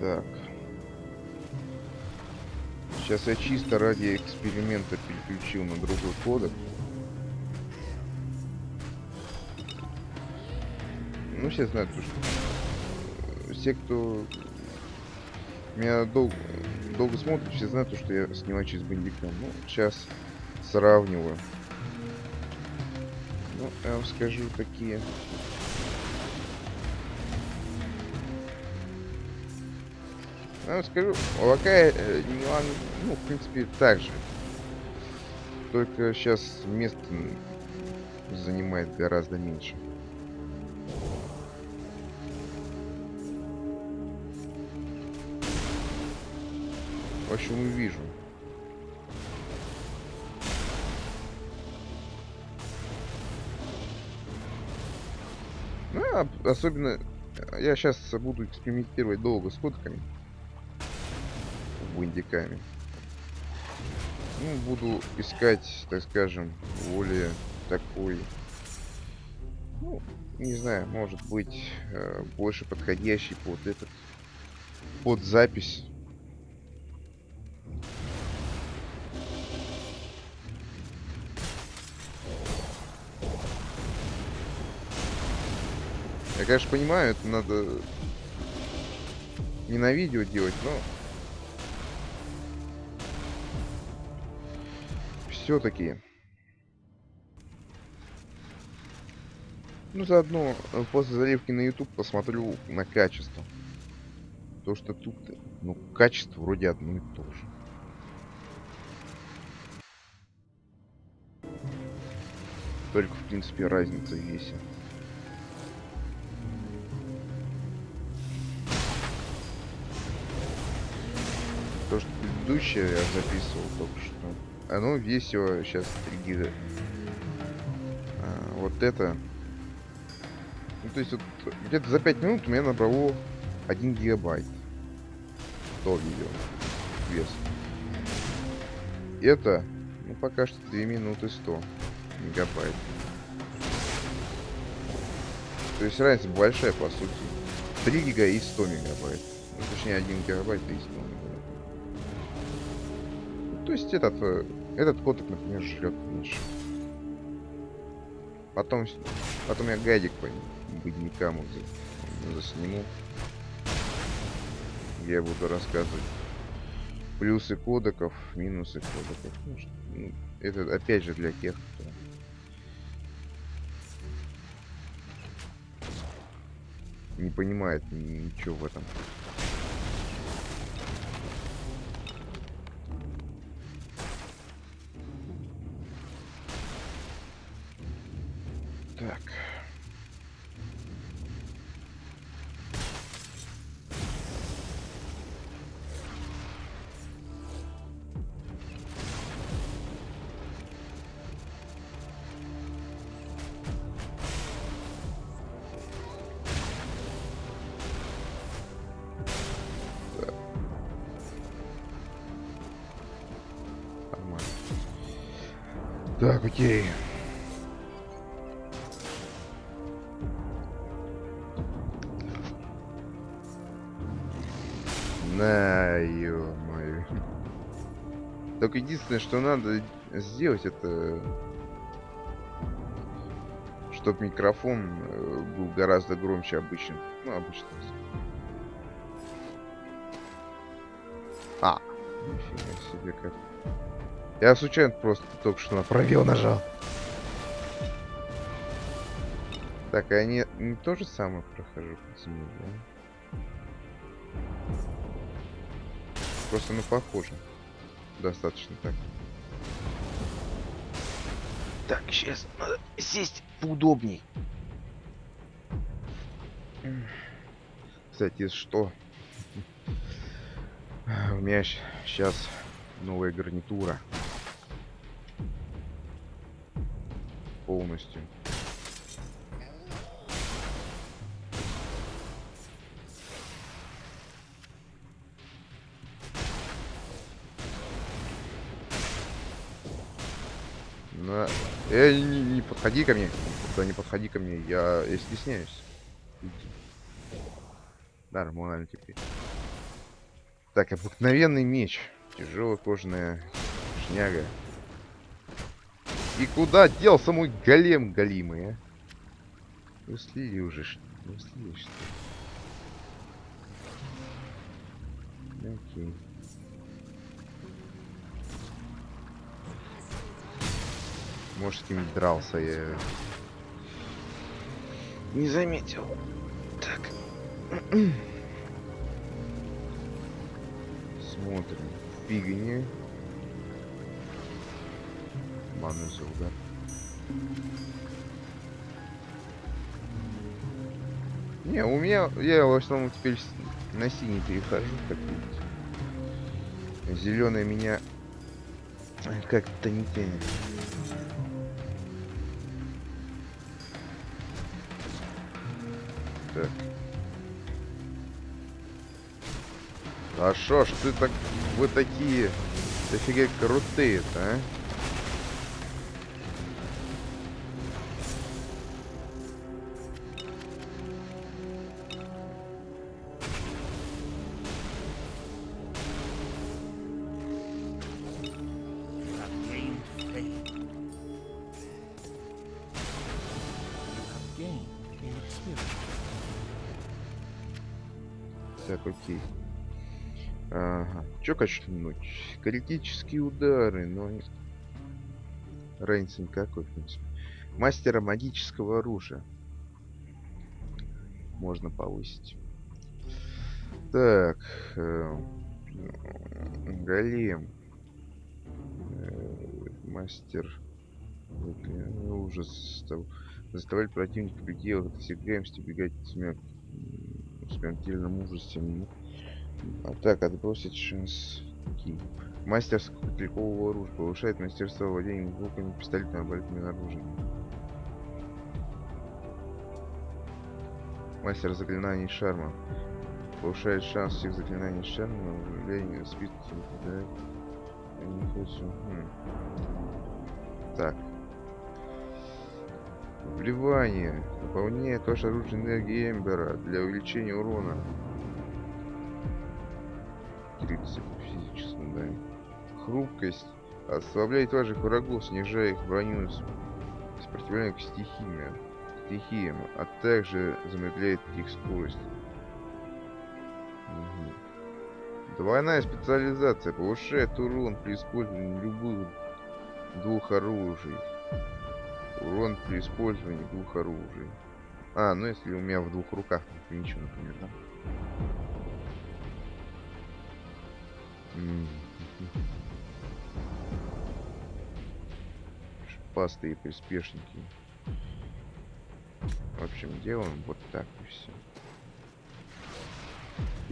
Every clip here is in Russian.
Так. Сейчас я чисто ради эксперимента переключил на другой кодек. Ну, все знают, что все, кто меня долго смотрит, все знают, что я снимаю через Бандикам. Ну, сейчас сравниваю. Ну, я вам скажу, такие... Я вам скажу, лакая, ну, в принципе, так же. Только сейчас место занимает гораздо меньше. В общем, увижу. Ну, особенно я сейчас буду экспериментировать долго с кодками. Бандиками. Ну, буду искать, так скажем, более такой, ну, не знаю, может быть, больше подходящий под этот, под запись. Я, конечно, понимаю, это надо не на видео делать, но все-таки. Ну, заодно после заливки на YouTube посмотрю на качество. То, что тут, ну, качество вроде одно и то же. Только, в принципе, разница в весе. То, что предыдущее я записывал только что. Оно весело, сейчас 3 гига. Вот это. Ну, то есть, вот, где-то за 5 минут у меня набрало 1 гигабайт. То видео. Вес. Это, ну, пока что 2 минуты 100 мегабайт. То есть, разница большая, по сути. 3 гига и 100 мегабайт. Ну, точнее, 1 гигабайт и 100 мегабайт. То есть этот кодек, например, жрет меньше. Потом я гайдик по Бандикаму засниму. Я буду рассказывать плюсы кодеков, минусы кодеков. Ну, это опять же для тех, кто... не понимает ничего в этом. Так. Нормально. Так, окей. На, ё-моё. Только единственное, что надо сделать, это чтобы микрофон был гораздо громче обычным. Ну, обычно. А, нифига себе как. Я случайно просто только что на пробел нажал. Так, а я не то же самое прохожу по земле, да? Просто, ну, похоже. Достаточно так. Так, сейчас надо сесть поудобней. Кстати, что? У меня сейчас новая гарнитура. Полностью. Эй, не подходи ко мне. Да не подходи ко мне, я стесняюсь. Нормально теперь. Так, обыкновенный меч. Тяжелая кожаная шняга. И куда делся мой голем голимый, а? Ну слили уже, ну слили что ли? Окей. Может, с кем-нибудь дрался, я не заметил. Так. Смотрим. Фигни. Ладно, взял, да. Не, у меня... Я в основном теперь на синий перехожу, как видите. Зеленая меня как-то не тянет. Так. А шо ж ты так... Вы такие... Дофига крутые-то, а? Чё качнуть? Критические удары, но... Рейнсинг какой, в принципе. Мастера магического оружия. Можно повысить. Так. Голем. Мастер. Ужас. Заставлять противника людей вот отсекаемости бегать в смертельном ужасе. Так, отбросить шанс. Мастерского стрелкового оружия. Повышает мастерство владения луками, пистолетами, оборонительным оружием. Мастер заклинаний шарма. Повышает шанс всех заклинаний шарма. Влияние списка. Так. Вливание. Наполняет ваше оружие энергии Эмбера для увеличения урона. 30 физическом, да. Хрупкость ослабляет ваших врагов, снижая их броню, сопротивление к стихиям, а также замедляет их скорость. Угу. Двойная специализация повышает урон при использовании любых двух оружий. Урон при использовании двух оружий. А, ну если у меня в двух руках ничего, например, да? Шпасты и приспешники. В общем, делаем вот так и все.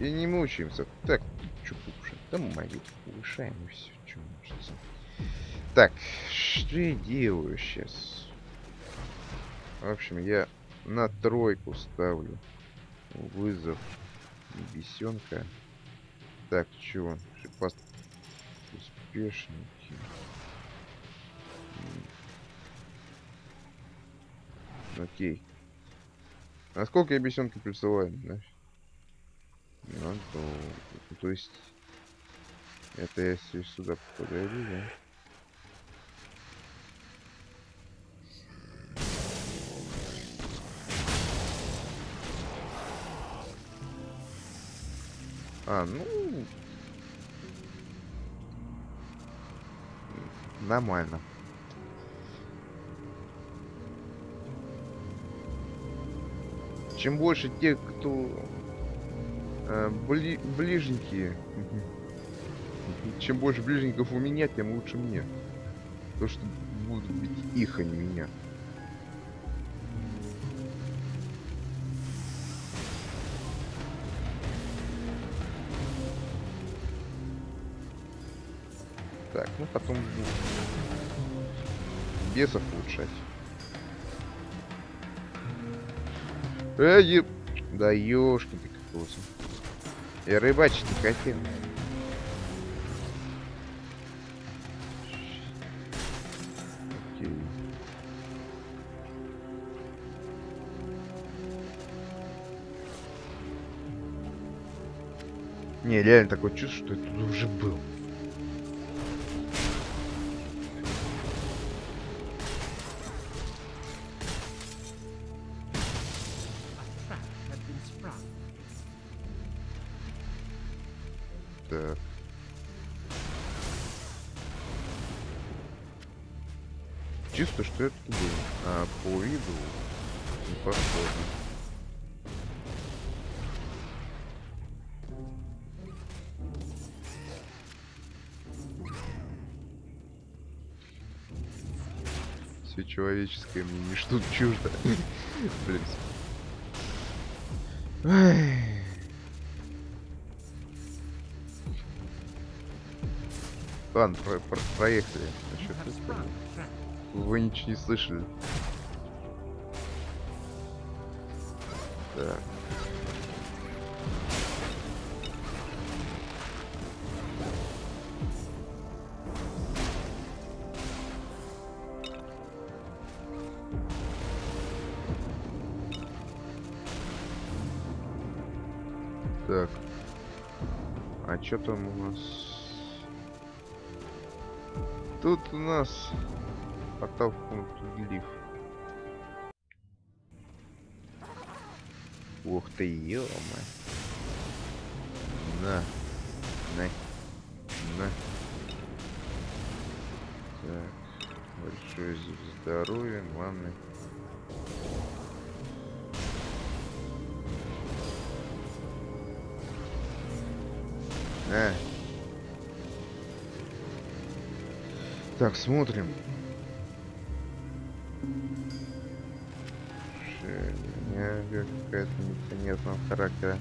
И не мучаемся. Так, что кушать? Да магию повышаем и все, что мучиться. Так, что я делаю сейчас? В общем, я на тройку ставлю вызов бесенка. Так, чего? Успешники. Окей. А сколько я бесенки присылаю, да? Ну, то есть... Это если сюда подойду, да? А, ну... Нормально. Чем больше тех, кто ближненькие, чем больше ближников у меня, тем лучше мне. Потому что будут бить их, а не меня. Так, ну потом буду бесов улучшать. Эй, да ёшкин ты какой-то. Я рыбачить не хотел. Окей. Не, реально такое чувство, что я тут уже был. Так. Чисто, что я тут был. А по виду не похоже. Все человеческое мне не что-то чуждо. Блин. Ладно, проехали. Вы ничего не слышали. Так. Так. А что там у нас? Тут у нас портал в пункт Глиф. Ух ты, ё-моё. На. Так, большое здоровье, главное. На. Так, смотрим. Шерега какая-то непонятного характера.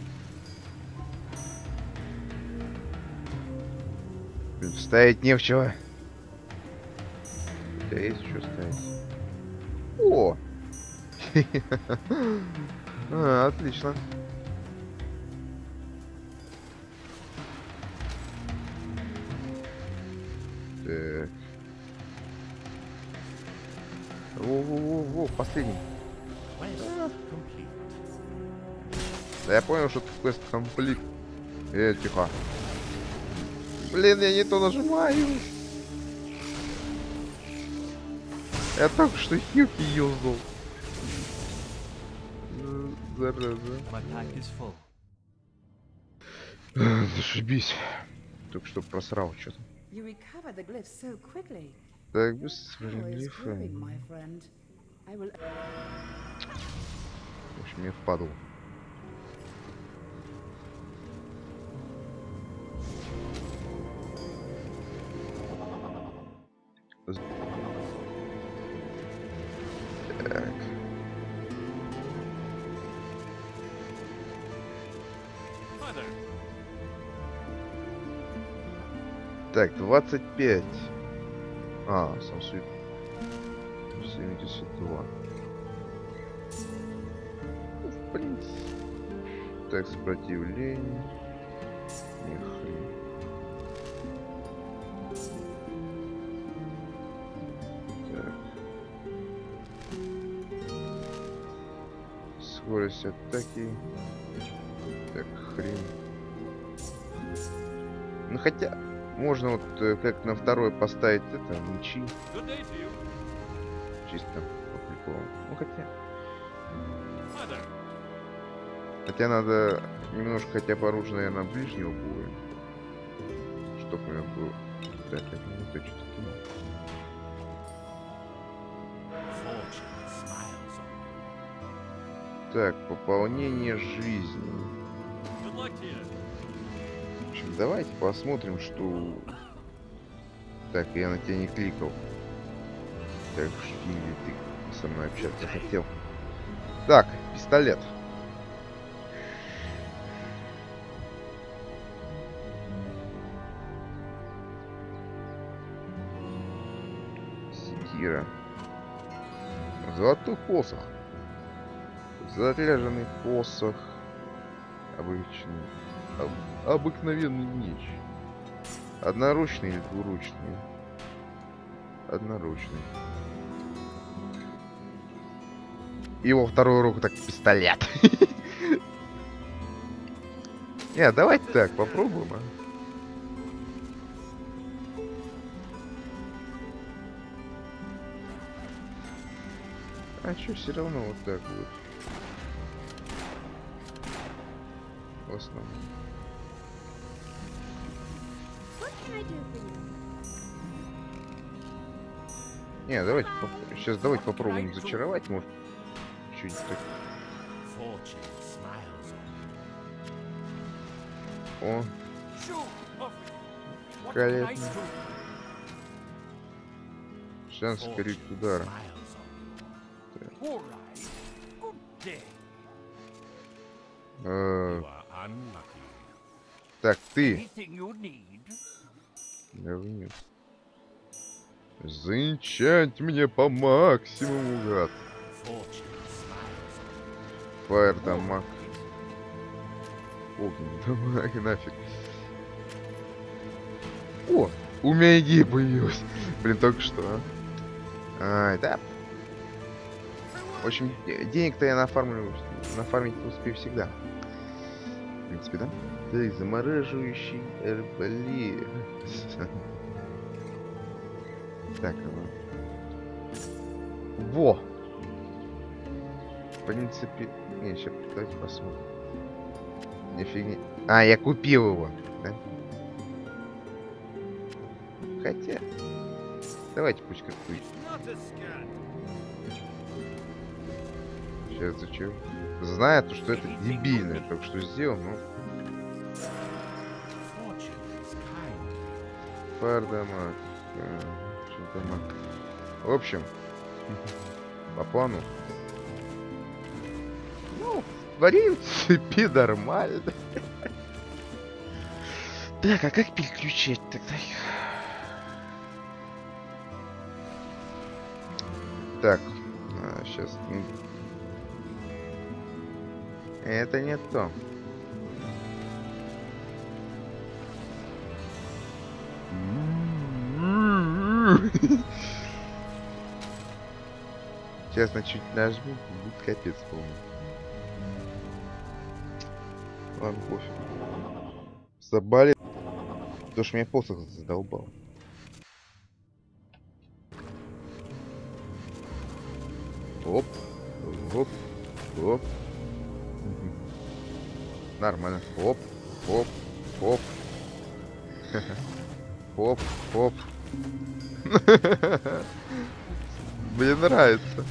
Вставить не в чего. Да есть что ставить. О! Отлично. Так. Во-во-во-во, последний. Да я понял, что ты квест комплит. Тихо. Блин, я не то нажимаю. Я только что хилки юзал. Зараза. Зашибись. Только что просрал что-то. Так, без глифа. В общем, я впадал. Так. Так, 25. А, сам свип 72. Ну, в принципе. Так, сопротивление. Так. Скорость атаки. Так, хрень. Ну хотя. Можно вот как на второй поставить это, мечи. Чисто по приколу. Ну хотя. Хотя надо немножко хотя бы оружие, наверное, ближнего боя. Чтоб у меня было. Да, так, ну то что-то кинул. Так, пополнение жизни. Давайте посмотрим, что... Так, я на тебя не кликал. Так, ты со мной общаться хотел. Так, пистолет. Секира. Золотой посох. Заряженный посох. Обычный. Обыкновенный меч. Одноручный или двуручный? Одноручный. И во вторую руку так пистолет. Не, давайте так, попробуем. А чё, все равно вот так вот. В основном. Не, давайте сейчас давайте попробуем зачаровать, может, чуть-чуть так. О, великолепно. Шанс скрыть удара. Так, ты. Зынчать мне по максимуму, гад. Фаер дамаг. Огненный дамаг, нафиг. О, у меня идея появилась. Блин, только что, а. Да. В общем, денег-то я нафармить успею всегда. В принципе, да? Так, замораживающий арбалет. Так, во! В принципе... Не, сейчас давайте посмотрим. Нифига... А, я купил его, да? Хотя... Давайте пусть как-нибудь. Сейчас зачем? Знаю, что это дебильное только что сделал, но... Пардамак. В общем, по плану. Ну, варим цепи нормально. Так, а как переключать тогда? Так, сейчас. Это не то. Сейчас на чуть нажму, будет капец полный. Ладно, пофиг. Заболел. Потому что меня посох задолбал. Оп, оп, оп. Нормально. Оп, оп, оп. Оп, оп. Мне нравится.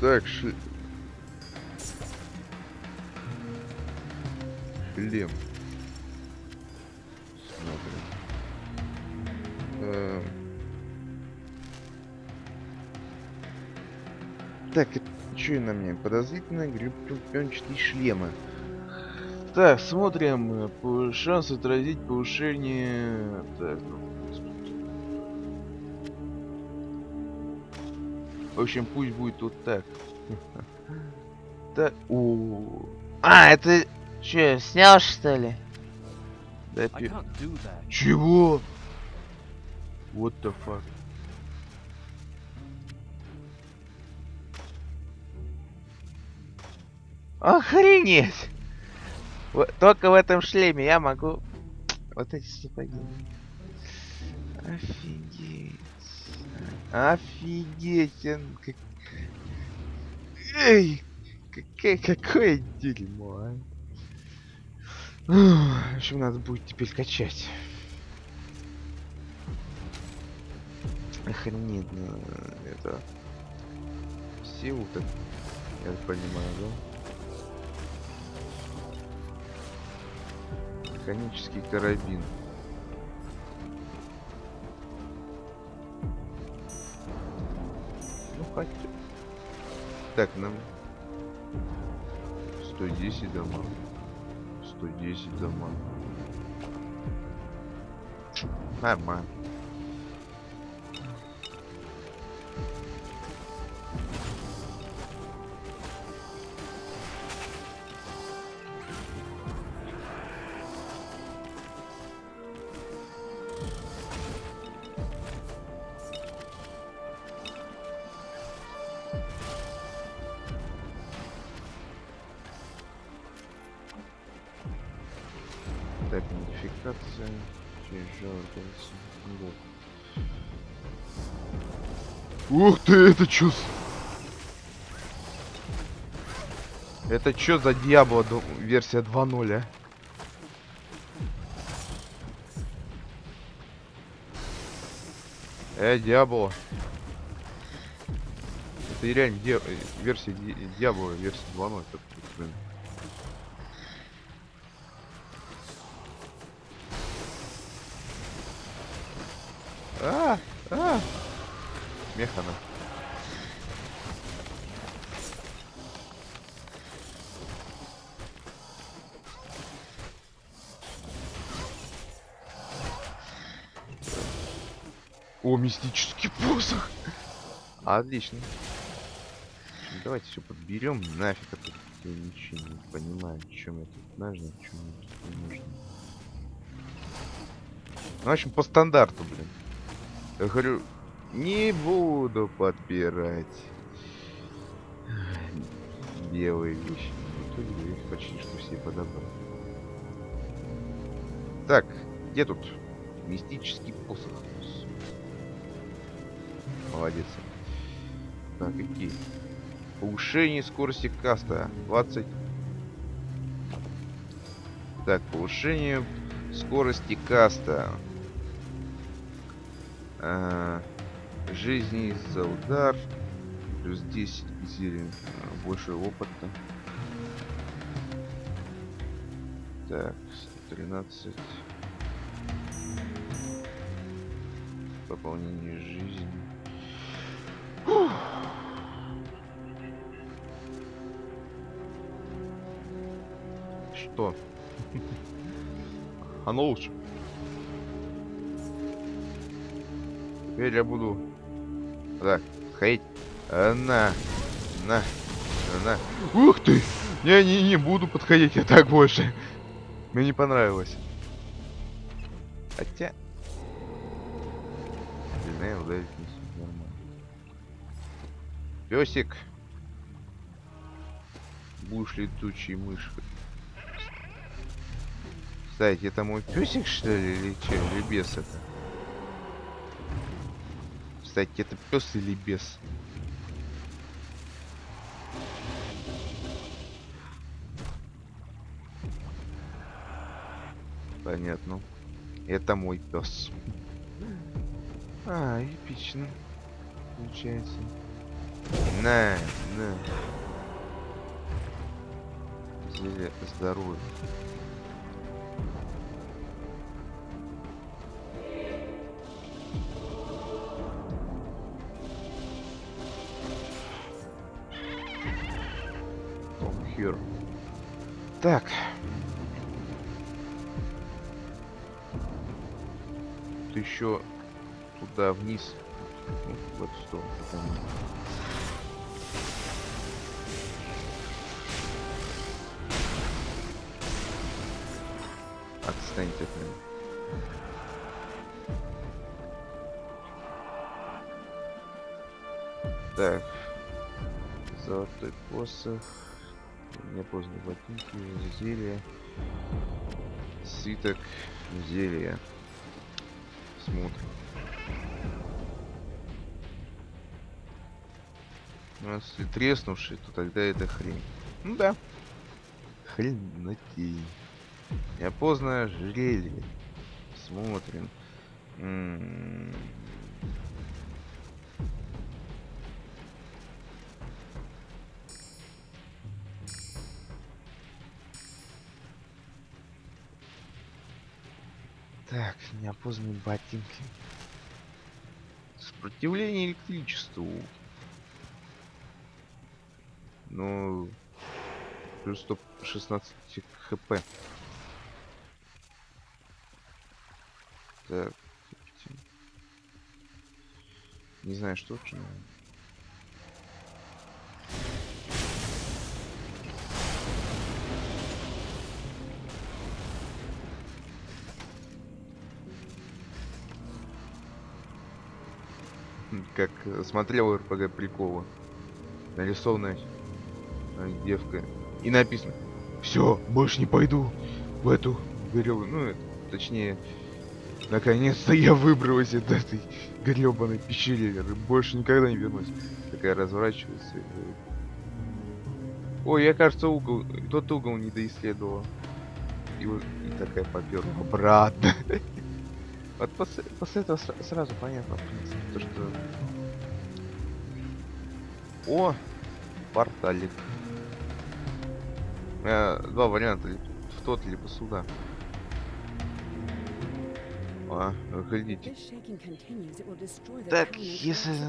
Так, шлем. Так, что на мне? Подозрительно гребенчатые шлемы. Так, смотрим. Шанс отразить повышение... Так, в общем, пусть будет вот так. Так, о. А, это... Че, снял, что ли? Да, чего? What the fuck? Охренеть! Вот, только в этом шлеме я могу... Вот эти сапоги. Офигеть. Офигеть. Как... Эй! Какое дерьмо, а? В общем, надо будет теперь качать. Охренеть. Это... Силу-то... Я понимаю, да? Механический карабин. Ну хотя. Так, нам 110 дамаг. 110 дамаг. Нормально. Ух ты, это чё? Это чё за Diablo версия 2.0, а? Diablo. Это реально версия Diablo, версия 2.0. Механа. О, мистический посох. Отлично. Давайте все подберем. Нафиг это, я ничего не понимаю, чем это нужно, чем это не нужно. Ну, в общем, по стандарту, блин. Я говорю, не буду подбирать белые вещи. В итоге я их почти что все подобрал. Так, где тут мистический посох? Молодец. Так, какие? Повышение скорости каста 20. Так, повышение скорости каста. Жизни за удар. Плюс 10 зелень. Больше опыта. Так, 13. Пополнение жизни. Что? Оно лучше. Теперь я буду... Так, ходить. На. Ух ты! Я не буду подходить, я так больше. Мне не понравилось. Хотя... Не знаю, ударить не сильно нормально. Песик. Будешь летучей мышкой. Кстати, это мой песик, что ли, или че? Или бес это? Кстати, это пес или бес? Понятно. Это мой пес. А, эпично. Получается. На. Зелье здоровье. Так. Тут еще туда вниз. Вот что. Отстаньте от меня. Так. Золотой посох. Мне поздно ботинки, зелье, свиток, зелье, смотрим. Ну, если треснувший, то тогда это хрень. Ну да. Хренотей. Я поздно жрели. Смотрим. Так, неопознанные ботинки. Сопротивление электричеству. Ну, плюс 116 хп. Так. Не знаю, что лучше. Как смотрел РПГ прикола, нарисованная девка, и написано: все, больше не пойду в эту веревку. Ну, это Точнее, наконец-то я выбралась из этой гребаной пещеры. Больше никогда не вернусь. Такая разворачивается. Ой, я, кажется, угол... тот угол не доисследовал. И вот и такая поперла обратно. Вот после этого сразу понятно, в принципе, то, что... О! Порталик. Два варианта. В тот, либо сюда. А, выходите. Так, если...